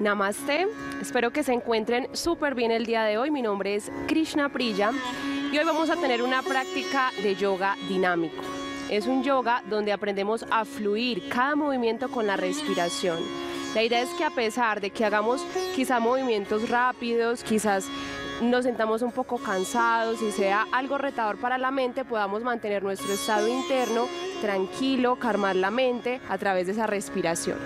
Namaste, espero que se encuentren súper bien el día de hoy. Mi nombre es Krishna Priya y hoy vamos a tener una práctica de yoga dinámico. Es un yoga donde aprendemos a fluir cada movimiento con la respiración. La idea es que a pesar de que hagamos quizá movimientos rápidos, quizás nos sentamos un poco cansados y sea algo retador para la mente, podamos mantener nuestro estado interno tranquilo, calmar la mente a través de esa respiración.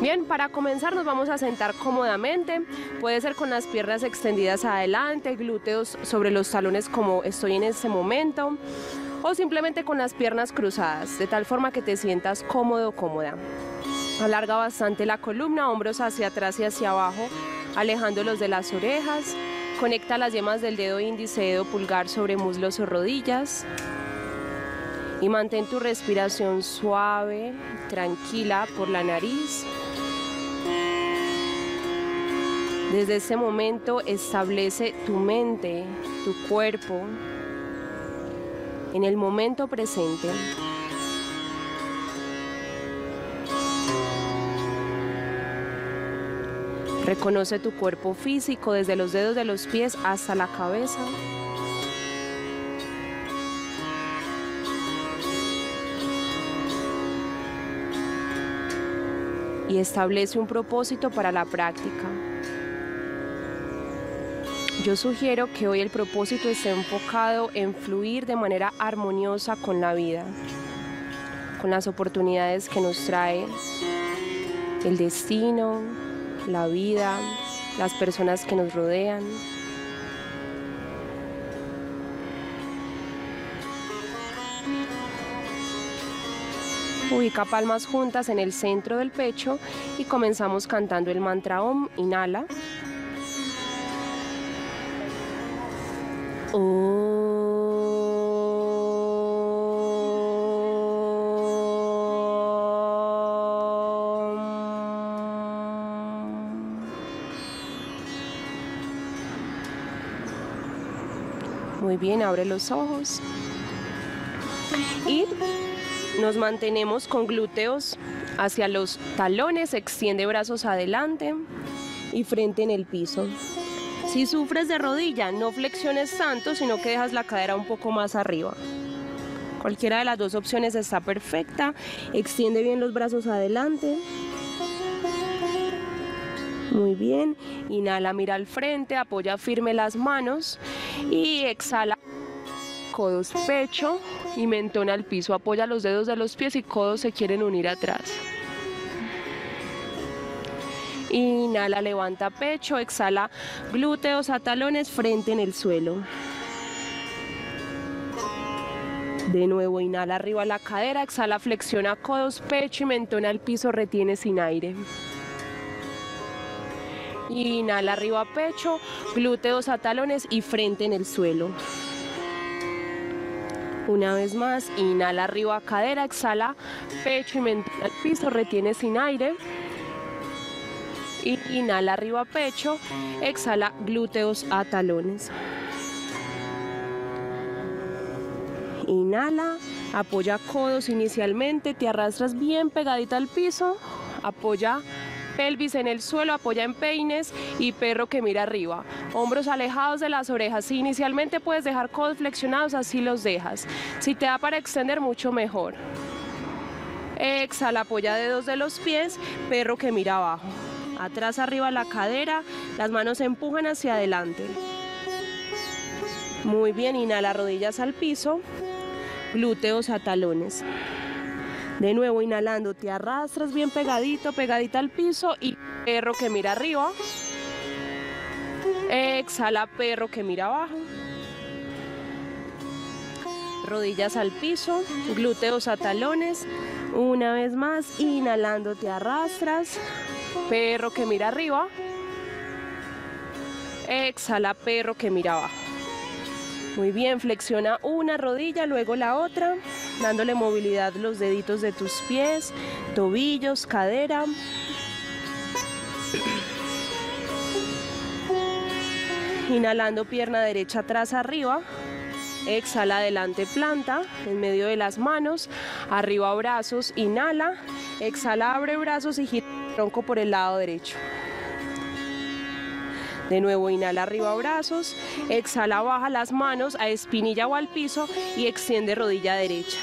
Bien, para comenzar nos vamos a sentar cómodamente, puede ser con las piernas extendidas adelante, glúteos sobre los talones como estoy en este momento, o simplemente con las piernas cruzadas, de tal forma que te sientas cómodo o cómoda. Alarga bastante la columna, hombros hacia atrás y hacia abajo, alejándolos de las orejas. Conecta las yemas del dedo índice, dedo pulgar sobre muslos o rodillas y mantén tu respiración suave, tranquila por la nariz. Desde este momento establece tu mente, tu cuerpo en el momento presente. Reconoce tu cuerpo físico desde los dedos de los pies hasta la cabeza. Y establece un propósito para la práctica. Yo sugiero que hoy el propósito esté enfocado en fluir de manera armoniosa con la vida, con las oportunidades que nos trae el destino, la vida, las personas que nos rodean. Ubica palmas juntas en el centro del pecho y comenzamos cantando el mantra Om. Inhala. Muy bien, abre los ojos y nos mantenemos con glúteos hacia los talones, extiende brazos adelante y frente en el piso. Si sufres de rodilla, no flexiones tanto, sino que dejas la cadera un poco más arriba. Cualquiera de las dos opciones está perfecta, extiende bien los brazos adelante. Muy bien, inhala, mira al frente, apoya firme las manos y exhala, codos, pecho y mentón al piso, apoya los dedos de los pies y codos se quieren unir atrás. Inhala, levanta pecho, exhala, glúteos a talones, frente en el suelo. De nuevo, inhala, arriba la cadera, exhala, flexiona codos, pecho y mentón al piso, retiene sin aire. Inhala, arriba pecho, glúteos a talones y frente en el suelo. Una vez más, inhala, arriba cadera, exhala, pecho y mentón al piso, retiene sin aire. Inhala, arriba pecho, exhala, glúteos a talones. Inhala, apoya codos inicialmente, te arrastras bien pegadita al piso, apoya pelvis en el suelo, apoya en peines y perro que mira arriba. Hombros alejados de las orejas. Si inicialmente puedes dejar codos flexionados, así los dejas. Si te da para extender, mucho mejor. Exhala, apoya dedos de los pies, perro que mira abajo. Atrás, arriba la cadera, las manos se empujan hacia adelante. Muy bien, inhala, rodillas al piso, glúteos a talones. De nuevo, inhalando, te arrastras bien pegadito, pegadita al piso y perro que mira arriba. Exhala, perro que mira abajo. Rodillas al piso, glúteos a talones. Una vez más, inhalando, te arrastras, perro que mira arriba. Exhala, perro que mira abajo. Muy bien, flexiona una rodilla, luego la otra, dándole movilidad a los deditos de tus pies, tobillos, cadera. Inhalando pierna derecha atrás arriba, exhala adelante planta, en medio de las manos, arriba brazos, inhala, exhala abre brazos y gira el tronco por el lado derecho. De nuevo inhala arriba brazos, exhala baja las manos a espinilla o al piso y extiende rodilla derecha.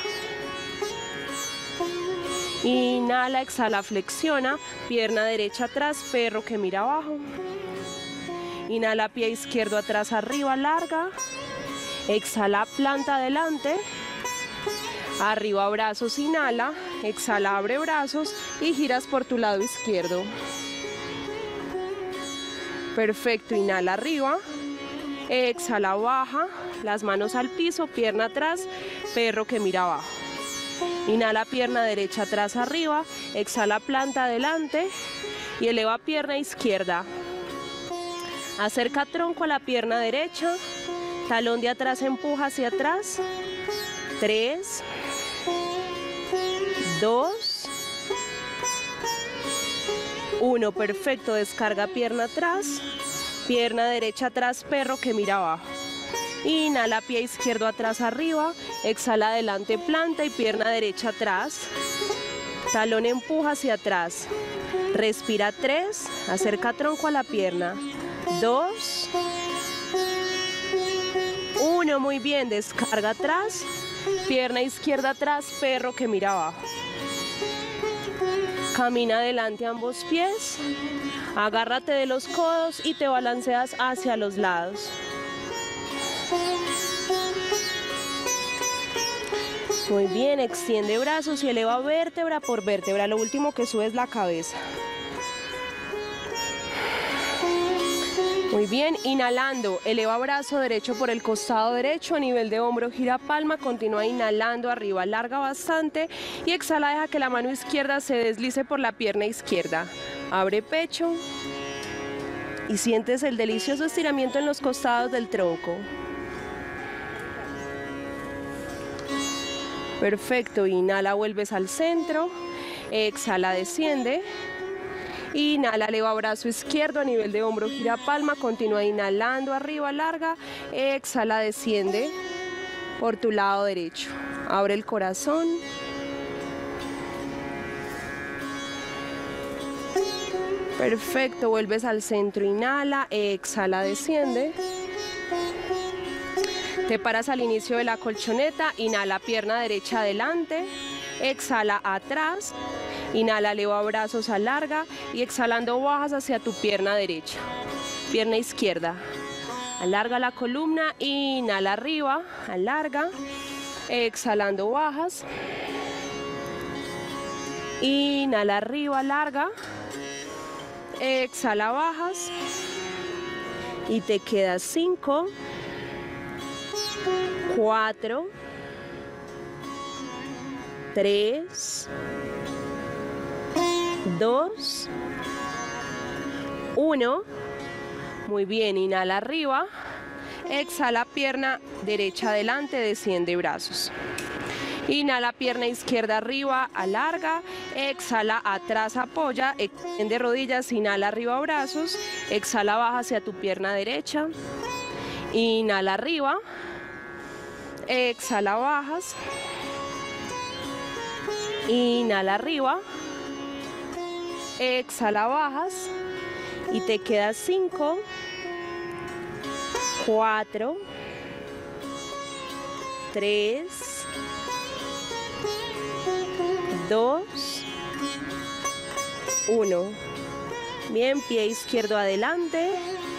Inhala, exhala, flexiona, pierna derecha atrás, perro que mira abajo. Inhala, pie izquierdo atrás, arriba, larga. Exhala, planta adelante. Arriba, brazos, inhala. Exhala, abre brazos y giras por tu lado izquierdo. Perfecto, inhala, arriba. Exhala, baja, las manos al piso, pierna atrás, perro que mira abajo. Inhala, pierna derecha atrás, arriba, exhala, planta adelante y eleva pierna izquierda. Acerca tronco a la pierna derecha, talón de atrás, empuja hacia atrás. 3, 2, 1, perfecto, descarga pierna atrás, pierna derecha atrás, perro que mira abajo. Inhala, pie izquierdo atrás, arriba, exhala adelante, planta y pierna derecha atrás, talón empuja hacia atrás, respira 3, acerca tronco a la pierna, 2, 1, muy bien, descarga atrás, pierna izquierda atrás, perro que mira abajo. Camina adelante ambos pies, agárrate de los codos y te balanceas hacia los lados. Muy bien, extiende brazos y eleva vértebra por vértebra, lo último que sube es la cabeza. Muy bien, inhalando, eleva brazo derecho por el costado derecho, a nivel de hombro gira palma, continúa inhalando arriba, larga bastante y exhala, deja que la mano izquierda se deslice por la pierna izquierda. Abre pecho y sientes el delicioso estiramiento en los costados del tronco. Perfecto, inhala, vuelves al centro, exhala, desciende, inhala, eleva brazo izquierdo, a nivel de hombro gira palma, continúa inhalando, arriba, larga, exhala, desciende por tu lado derecho, abre el corazón. Perfecto, vuelves al centro, inhala, exhala, desciende. Te paras al inicio de la colchoneta, inhala, pierna derecha adelante, exhala, atrás, inhala, eleva brazos, alarga y exhalando bajas hacia tu pierna derecha, pierna izquierda, alarga la columna, inhala, arriba, alarga, exhalando bajas, inhala, arriba, alarga, exhala, bajas y te quedas 5, 4, 3, 2, 1, muy bien, inhala arriba, exhala pierna derecha adelante, desciende brazos, inhala pierna izquierda arriba, alarga, exhala atrás, apoya, extiende rodillas, inhala arriba brazos, exhala baja hacia tu pierna derecha, inhala arriba, exhala bajas, inhala arriba, exhala bajas y te quedas 5, 4, 3, 2, 1. Bien, pie izquierdo adelante,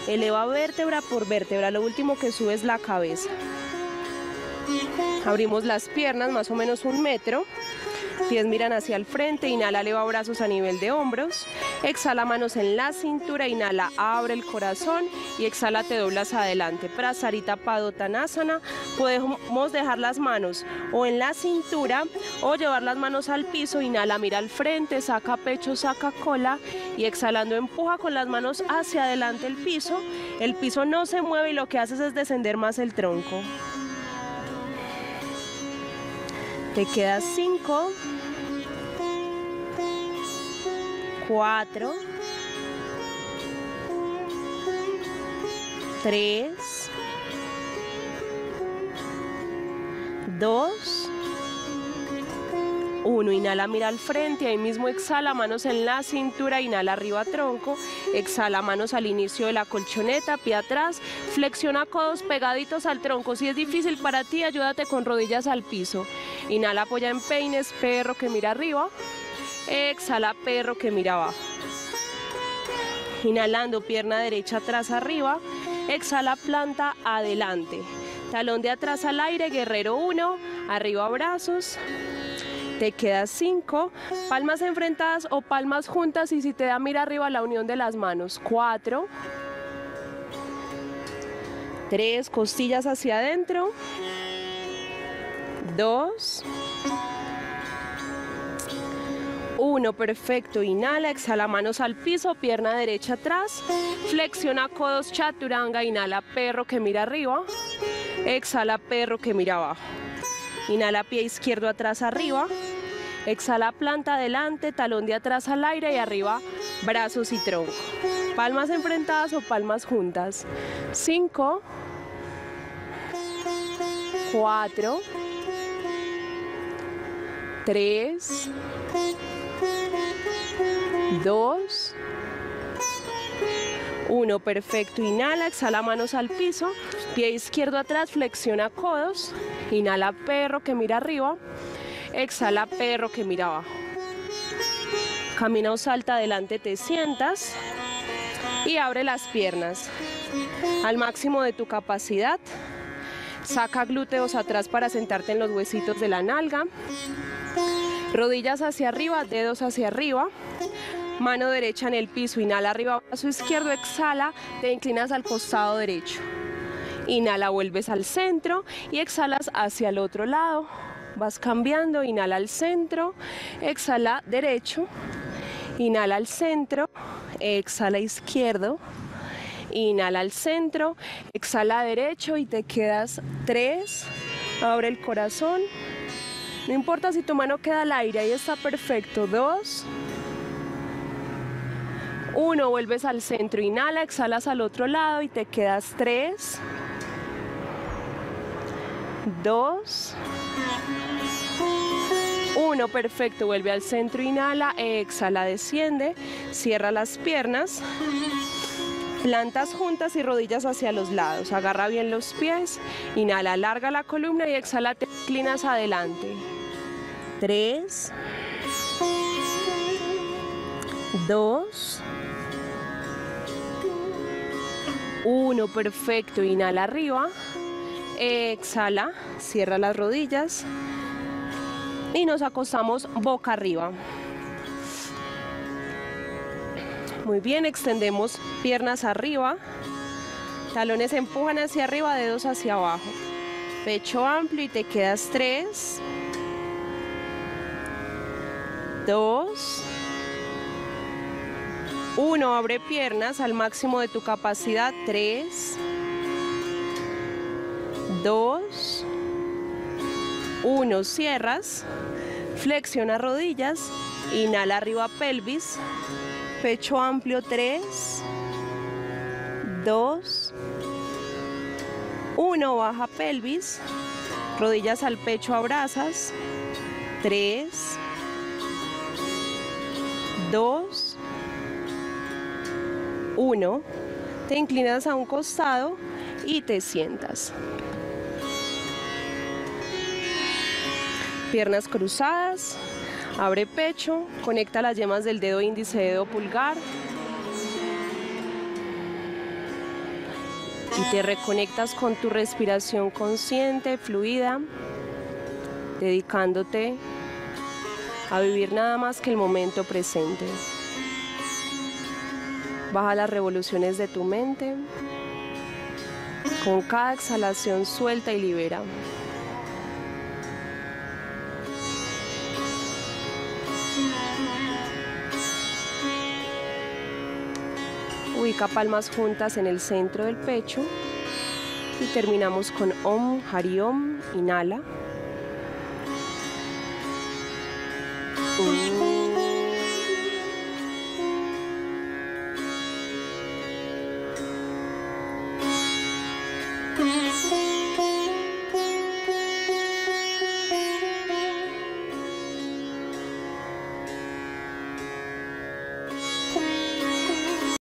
eleva vértebra por vértebra, lo último que sube es la cabeza. Abrimos las piernas más o menos 1 metro, pies miran hacia el frente, inhala, eleva brazos a nivel de hombros, exhala manos en la cintura, inhala, abre el corazón y exhala, te doblas adelante. Prasarita Padottanasana, podemos dejar las manos o en la cintura o llevar las manos al piso, inhala, mira al frente, saca pecho, saca cola y exhalando empuja con las manos hacia adelante el piso no se mueve y lo que haces es descender más el tronco. Te quedas 5, 4, 3, 2, 1. Inhala, mira al frente, ahí mismo exhala, manos en la cintura, inhala arriba tronco, exhala, manos al inicio de la colchoneta, pie atrás, flexiona codos pegaditos al tronco. Si es difícil para ti, ayúdate con rodillas al piso. Inhala, apoya en peines, perro que mira arriba, exhala, perro que mira abajo. Inhalando, pierna derecha atrás arriba, exhala, planta adelante. Talón de atrás al aire, guerrero 1, arriba brazos, te quedas 5, palmas enfrentadas o palmas juntas y si te da mira arriba la unión de las manos, 4, 3, costillas hacia adentro, 2, 1, perfecto, inhala, exhala, manos al piso, pierna derecha atrás, flexiona codos, chaturanga, inhala, perro que mira arriba, exhala, perro que mira abajo. Inhala, pie izquierdo atrás arriba, exhala, planta adelante, talón de atrás al aire y arriba, brazos y tronco. Palmas enfrentadas o palmas juntas. 5, 4, 3, 2, 1, perfecto, inhala, exhala, manos al piso, pie izquierdo atrás, flexiona codos, inhala, perro que mira arriba, exhala, perro que mira abajo. Camina o salta adelante, te sientas y abre las piernas al máximo de tu capacidad. Saca glúteos atrás para sentarte en los huesitos de la nalga, rodillas hacia arriba, dedos hacia arriba. Mano derecha en el piso, inhala arriba, brazo izquierdo, exhala, te inclinas al costado derecho. Inhala, vuelves al centro y exhalas hacia el otro lado. Vas cambiando, inhala al centro, exhala derecho, inhala al centro, exhala izquierdo, inhala al centro, exhala derecho y te quedas 3, abre el corazón. No importa si tu mano queda al aire, ahí está perfecto, 2, 1, vuelves al centro, inhala, exhalas al otro lado y te quedas 3, 2, 1, perfecto, vuelve al centro, inhala, exhala, desciende, cierra las piernas, plantas juntas y rodillas hacia los lados, agarra bien los pies, inhala, alarga la columna y exhala, te inclinas adelante, 3, 2, 1, perfecto, inhala arriba, exhala, cierra las rodillas y nos acostamos boca arriba. Muy bien, extendemos piernas arriba, talones empujan hacia arriba, dedos hacia abajo, pecho amplio y te quedas 3, 2, 1, abre piernas al máximo de tu capacidad, 3, 2, 1, cierras, flexiona rodillas, inhala arriba pelvis, pecho amplio, 3, 2, 1, baja pelvis, rodillas al pecho, abrazas, 3, 2, 1, te inclinas a un costado y te sientas. Piernas cruzadas, abre pecho, conecta las yemas del dedo índice, dedo pulgar. Y te reconectas con tu respiración consciente, fluida, dedicándote a vivir nada más que el momento presente. Baja las revoluciones de tu mente. Con cada exhalación suelta y libera. Ubica palmas juntas en el centro del pecho. Y terminamos con Om Hari Om. Inhala.